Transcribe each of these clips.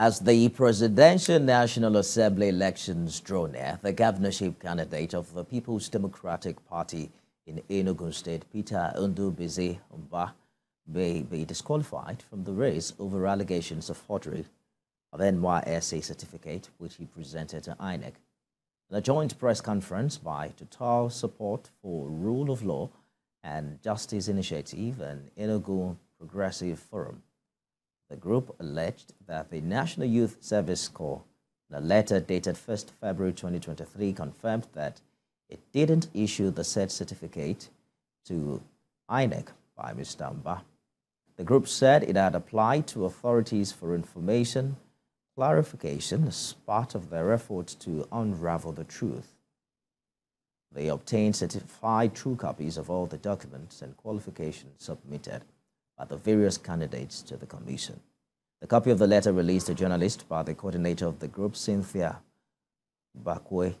As the Presidential National Assembly elections draw near, the governorship candidate of the People's Democratic Party in Enugu State, Peter Ndubuisi Mbah, may be disqualified from the race over allegations of forgery of NYSC certificate, which he presented to INEC. In a joint press conference by Total Support for Rule of Law and Justice Initiative and Enugu Progressive Forum, the group alleged that the National Youth Service Corps, in a letter dated 1st February 2023, confirmed that it didn't issue the said certificate to INEC by Mr. Mbah. The group said it had applied to authorities for information clarification as part of their efforts to unravel the truth. They obtained certified true copies of all the documents and qualifications submitted by the various candidates to the commission. The copy of the letter released to journalists by the coordinator of the group, Cynthia Bakwe,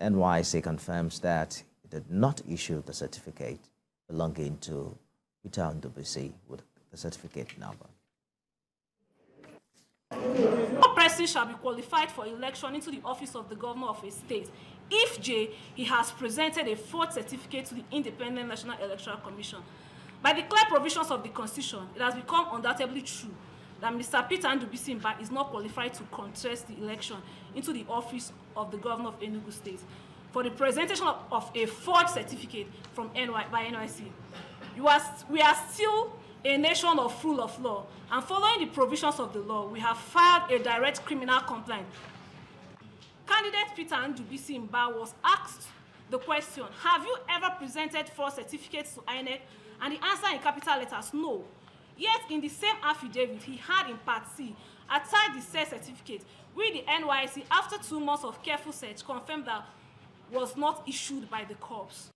NYC confirms that it did not issue the certificate belonging to Peter Ndubuisi with the certificate number. No person shall be qualified for election into the office of the governor of a state if J, he has presented a forged certificate to the Independent National Electoral Commission. By the clear provisions of the Constitution, it has become undoubtedly true that Mr. Peter Ndubuisi Mbah is not qualified to contest the election into the office of the governor of Enugu State for the presentation of a forged certificate from NYSC. We are still a nation of rule of law, and following the provisions of the law, we have filed a direct criminal complaint. Candidate Peter Ndubuisi Mbah was asked the question, have you ever presented forged certificates to INEC? And the answer in capital letters, no. Yet in the same affidavit he had in Part C, attached the said certificate, with the NYSC, after 2 months of careful search, confirmed that was not issued by the corps.